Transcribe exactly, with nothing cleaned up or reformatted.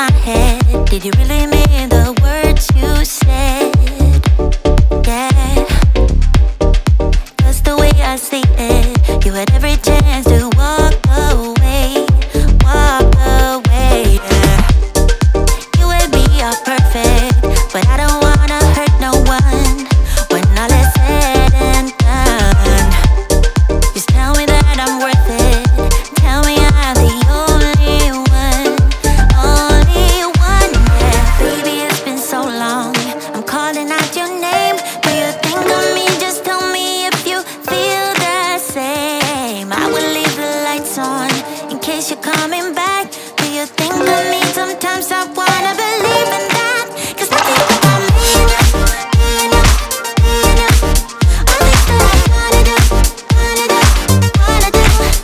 my head. Did you really mean the words you said? Yeah, 'cause the way I see it, you had every chance to walk away, walk away, yeah. You and me are perfect, but I don't wanna hurt no one. When all is said and done, just tell me that I'm worth it. Tell me I'm the only one, only one, yeah. Baby, it's been so long, I'm calling out your name. Do you think of me? Just tell me if you feel the same. I will leave the lights on in case you're coming back. Do you think of me?